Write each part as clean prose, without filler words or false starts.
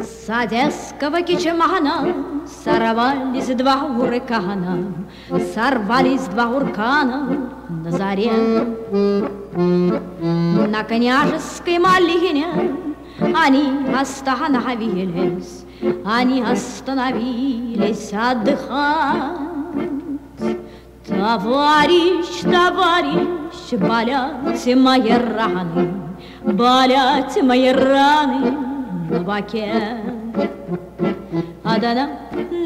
С одесского кичмана сорвались два урагана, сорвались два урагана на заре. На княжеской малине они остановились отдыхать. Товарищ, товарищ, болят мои раны на боке. Одна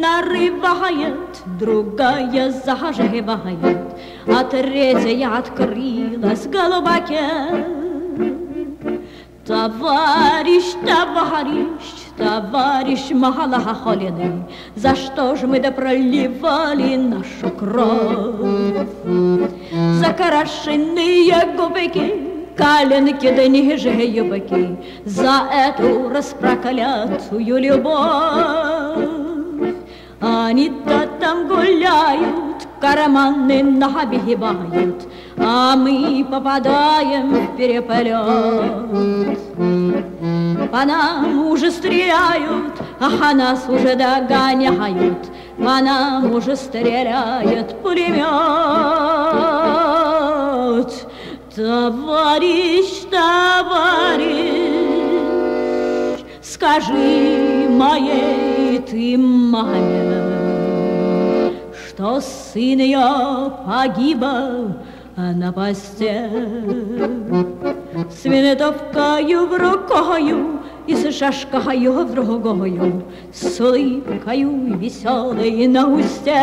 нарывает, другая заживает, а третья открылась глубоке. Товарищ, товарищ, товарищ малохоленный, за что же мы допроливали нашу кровь? Закрашенные губики, коленки да ниже юбки, за эту распроклятую любовь. Они-то там гуляют, карманы набивают, а мы попадаем в переполет. По нам уже стреляют, а нас уже догоняют, по нам уже стреляет пулемет. Товарищ, товарищ, скажи моей ты маме, что сын ее погибал на посте. С винтовкою в рукою и с шашкою в другою, с улыбкою веселой на усте.